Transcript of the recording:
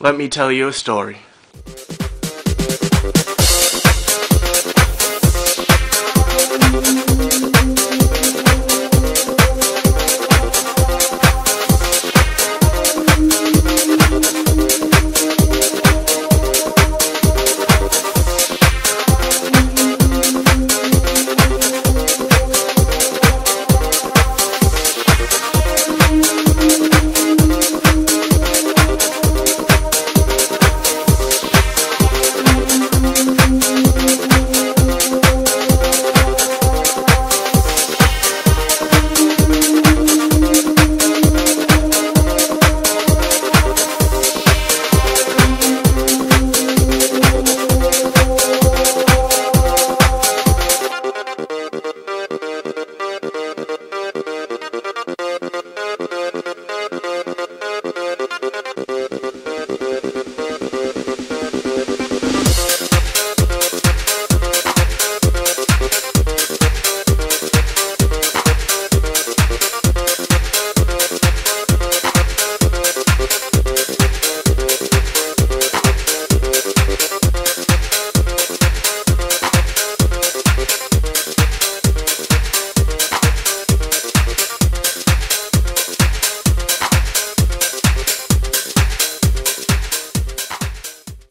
Let me tell you a story.